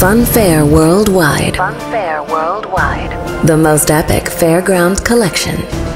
Funfair Worldwide. Funfair Worldwide. The most epic fairground collection.